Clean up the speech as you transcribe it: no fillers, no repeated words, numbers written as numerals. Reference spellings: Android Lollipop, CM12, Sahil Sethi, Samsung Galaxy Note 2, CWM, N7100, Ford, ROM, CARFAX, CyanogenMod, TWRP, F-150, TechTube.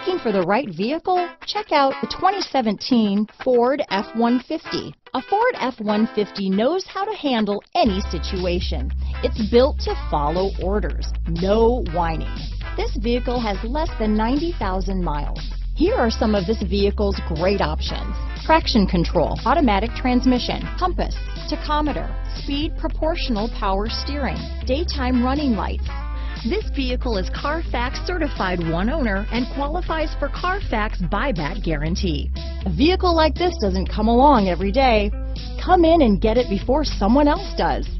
Looking for the right vehicle? Check out the 2017 Ford F-150. A Ford F-150 knows how to handle any situation. It's built to follow orders, no whining. This vehicle has less than 90,000 miles. Here are some of this vehicle's great options: traction control, automatic transmission, compass, tachometer, speed proportional power steering, daytime running lights. This vehicle is CARFAX certified one owner and qualifies for CARFAX buyback guarantee. A vehicle like this doesn't come along every day. Come in and get it before someone else does.